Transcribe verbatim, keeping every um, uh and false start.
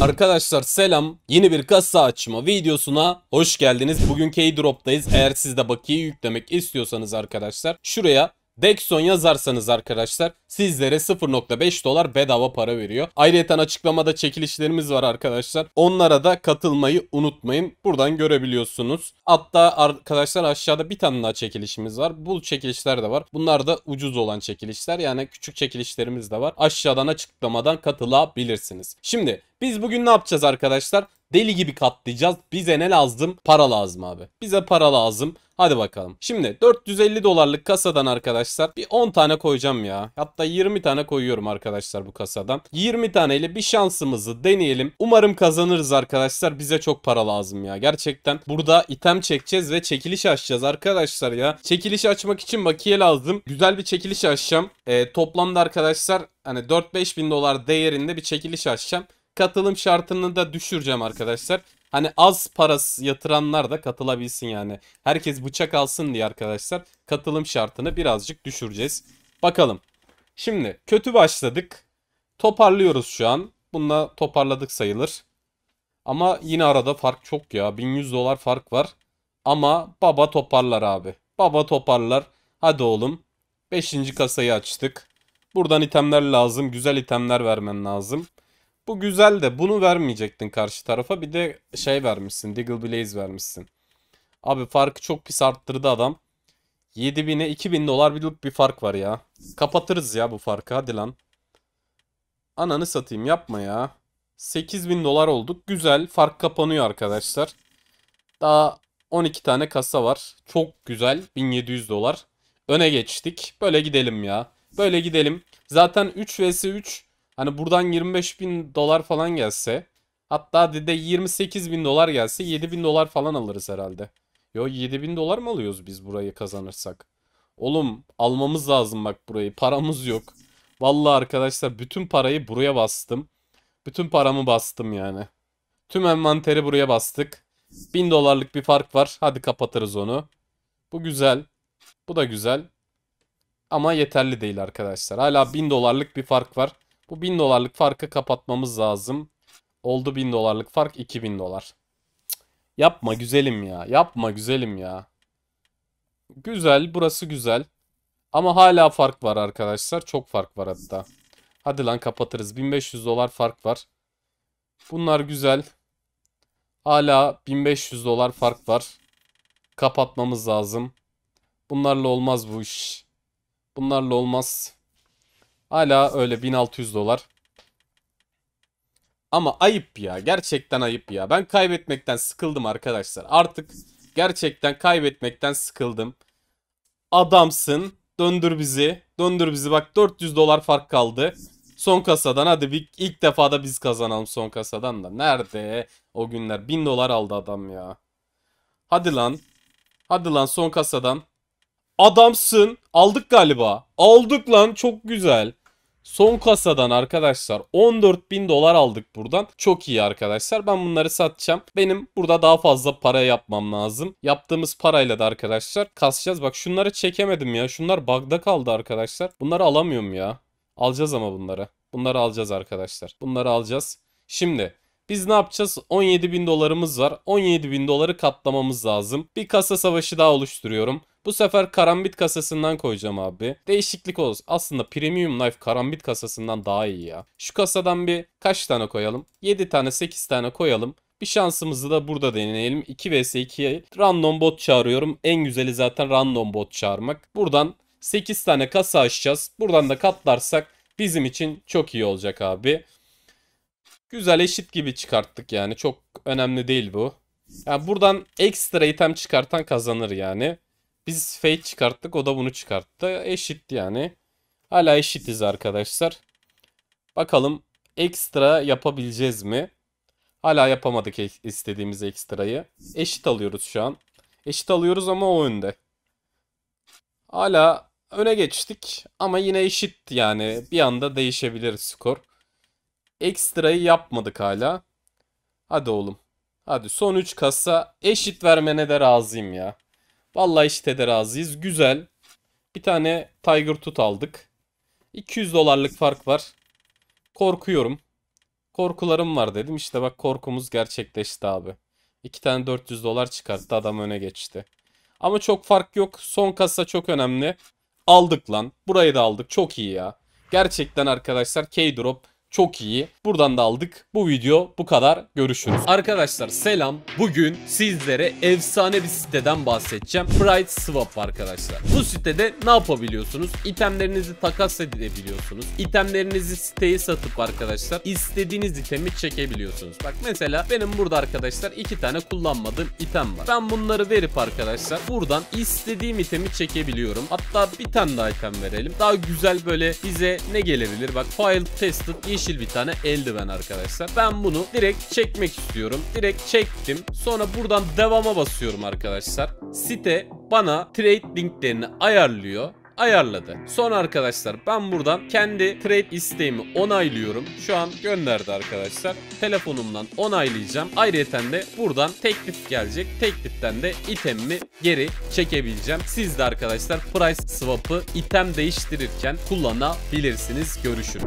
Arkadaşlar selam, yeni bir kasa açma videosuna hoş geldiniz. Bugün Key-Drop'tayız. Eğer siz de bakiye yüklemek istiyorsanız arkadaşlar, şuraya Dexon yazarsanız arkadaşlar sizlere sıfır nokta beş dolar bedava para veriyor. Ayrıca açıklamada çekilişlerimiz var arkadaşlar. Onlara da katılmayı unutmayın. Buradan görebiliyorsunuz. Hatta arkadaşlar aşağıda bir tane daha çekilişimiz var. Bu çekilişler de var. Bunlar da ucuz olan çekilişler. Yani küçük çekilişlerimiz de var. Aşağıdan açıklamadan katılabilirsiniz. Şimdi biz bugün ne yapacağız arkadaşlar? Deli gibi katlayacağız. Bize ne lazım? Para lazım abi. Bize para lazım. Hadi bakalım. Şimdi dört yüz elli dolarlık kasadan arkadaşlar bir on tane koyacağım ya. Hatta yirmi tane koyuyorum arkadaşlar bu kasadan. yirmi tane ile bir şansımızı deneyelim. Umarım kazanırız arkadaşlar. Bize çok para lazım ya. Gerçekten burada item çekeceğiz ve çekiliş açacağız arkadaşlar ya. Çekiliş açmak için bakiye lazım. Güzel bir çekiliş açacağım. Ee, toplamda arkadaşlar hani dört beş bin dolar değerinde bir çekiliş açacağım. Katılım şartını da düşüreceğim arkadaşlar. Hani az parası yatıranlar da katılabilsin yani. Herkes bıçak alsın diye arkadaşlar katılım şartını birazcık düşüreceğiz. Bakalım. Şimdi kötü başladık. Toparlıyoruz şu an. Bununla toparladık sayılır. Ama yine arada fark çok ya. bin yüz dolar fark var. Ama baba toparlar abi. Baba toparlar. Hadi oğlum. beşinci kasayı açtık. Buradan itemler lazım. Güzel itemler vermen lazım. Bu güzel de bunu vermeyecektin karşı tarafa. Bir de şey vermişsin. Diggle Blaze vermişsin. Abi farkı çok pis arttırdı adam. yedi bine iki bin dolar bir fark var ya. Kapatırız ya bu farkı. Hadi lan. Ananı satayım, yapma ya. sekiz bin dolar olduk. Güzel. Fark kapanıyor arkadaşlar. Daha on iki tane kasa var. Çok güzel. bin yedi yüz dolar. Öne geçtik. Böyle gidelim ya. Böyle gidelim. Zaten üç vs üç. Hani buradan yirmi beş bin dolar falan gelse, hatta dede yirmi sekiz bin dolar gelse yedi bin dolar falan alırız herhalde. Yo, yedi bin dolar mı alıyoruz biz burayı kazanırsak? Oğlum almamız lazım bak burayı. Paramız yok. Vallahi arkadaşlar bütün parayı buraya bastım. Bütün paramı bastım yani. Tüm envanteri buraya bastık. bin dolarlık bir fark var. Hadi kapatırız onu. Bu güzel. Bu da güzel. Ama yeterli değil arkadaşlar. Hala bin dolarlık bir fark var. Bu bin dolarlık farkı kapatmamız lazım. Oldu bin dolarlık fark, iki bin dolar. Yapma güzelim ya. Yapma güzelim ya. Güzel, burası güzel. Ama hala fark var arkadaşlar. Çok fark var hatta. Hadi lan kapatırız. bin beş yüz dolar fark var. Bunlar güzel. Hala bin beş yüz dolar fark var. Kapatmamız lazım. Bunlarla olmaz bu iş. Bunlarla olmaz. Hala öyle bin altı yüz dolar. Ama ayıp ya. Gerçekten ayıp ya. Ben kaybetmekten sıkıldım arkadaşlar. Artık gerçekten kaybetmekten sıkıldım. Adamsın. Döndür bizi. Döndür bizi. Bak dört yüz dolar fark kaldı. Son kasadan hadi bir, ilk defa da biz kazanalım son kasadan da. Nerede o günler? bin dolar aldı adam ya. Hadi lan. Hadi lan son kasadan. Adamsın. Aldık galiba. Aldık lan. Çok güzel. Son kasadan arkadaşlar on dört bin dolar aldık buradan. Çok iyi arkadaşlar. Ben bunları satacağım. Benim burada daha fazla para yapmam lazım. Yaptığımız parayla da arkadaşlar kasacağız. Bak şunları çekemedim ya. Şunlar bug'da kaldı arkadaşlar. Bunları alamıyorum ya. Alacağız ama bunları. Bunları alacağız arkadaşlar. Bunları alacağız. Şimdi biz ne yapacağız? on yedi bin dolarımız var. on yedi bin doları katlamamız lazım. Bir kasa savaşı daha oluşturuyorum. Bu sefer karambit kasasından koyacağım abi. Değişiklik olsun. Aslında premium knife karambit kasasından daha iyi ya. Şu kasadan bir kaç tane koyalım? yedi tane sekiz tane koyalım. Bir şansımızı da burada deneyelim. iki vs iki'ye random bot çağırıyorum. En güzeli zaten random bot çağırmak. Buradan sekiz tane kasa açacağız. Buradan da katlarsak bizim için çok iyi olacak abi. Güzel eşit gibi çıkarttık yani. Çok önemli değil bu. Yani buradan ekstra item çıkartan kazanır yani. Biz fake çıkarttık, o da bunu çıkarttı. Eşit yani. Hala eşitiz arkadaşlar. Bakalım ekstra yapabileceğiz mi? Hala yapamadık istediğimiz ekstrayı. Eşit alıyoruz şu an. Eşit alıyoruz ama o önde. Hala öne geçtik ama yine eşit yani. Bir anda değişebilir skor. Ekstrayı yapmadık hala. Hadi oğlum. Hadi son üç kasa eşit vermene de razıyım ya. Vallahi işte de razıyız. Güzel. Bir tane Tiger Tooth aldık. iki yüz dolarlık fark var. Korkuyorum. Korkularım var dedim. İşte bak korkumuz gerçekleşti abi. İki tane dört yüz dolar çıkarttı. Adam öne geçti. Ama çok fark yok. Son kasa çok önemli. Aldık lan. Burayı da aldık. Çok iyi ya. Gerçekten arkadaşlar Key-Drop çok iyi. Buradan da aldık. Bu video bu kadar. Görüşürüz. Arkadaşlar selam. Bugün sizlere efsane bir siteden bahsedeceğim. Bright Swap arkadaşlar. Bu sitede ne yapabiliyorsunuz? İtemlerinizi takas edebiliyorsunuz. İtemlerinizi siteye satıp arkadaşlar istediğiniz itemi çekebiliyorsunuz. Bak mesela benim burada arkadaşlar iki tane kullanmadığım item var. Ben bunları verip arkadaşlar buradan istediğim itemi çekebiliyorum. Hatta bir tane daha item verelim. Daha güzel böyle bize ne gelebilir? Bak File Tested iş bir tane eldiven arkadaşlar. Ben bunu direkt çekmek istiyorum. Direkt çektim. Sonra buradan devama basıyorum arkadaşlar. Site bana trade linklerini ayarlıyor. Ayarladı. Sonra arkadaşlar ben buradan kendi trade isteğimi onaylıyorum. Şu an gönderdi arkadaşlar. Telefonumdan onaylayacağım. Ayrıyeten de buradan teklif gelecek. Tekliften de itemimi geri çekebileceğim. Siz de arkadaşlar price swap'ı item değiştirirken kullanabilirsiniz. Görüşürüz.